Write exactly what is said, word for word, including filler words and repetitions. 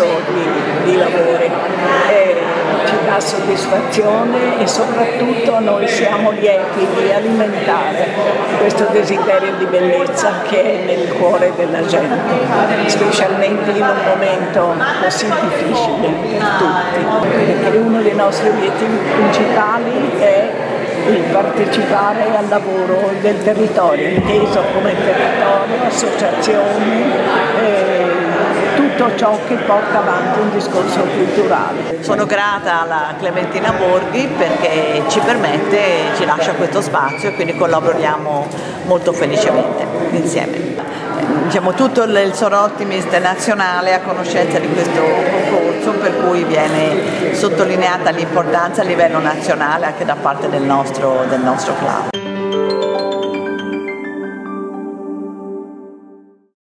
corso di, di lavoro, eh, ci dà soddisfazione e soprattutto noi siamo lieti di alimentare questo desiderio di bellezza che è nel cuore della gente, specialmente in un momento così difficile per tutti, perché uno dei nostri obiettivi principali è il partecipare al lavoro del territorio, inteso come territorio, associazioni, eh, tutto ciò che porta avanti un discorso culturale. Sono grata alla Clementina Borghi perché ci permette, ci lascia questo spazio e quindi collaboriamo molto felicemente insieme. Diciamo, tutto il Soroptimist nazionale è a conoscenza di questo concorso, per cui viene sottolineata l'importanza a livello nazionale anche da parte del nostro, del nostro club.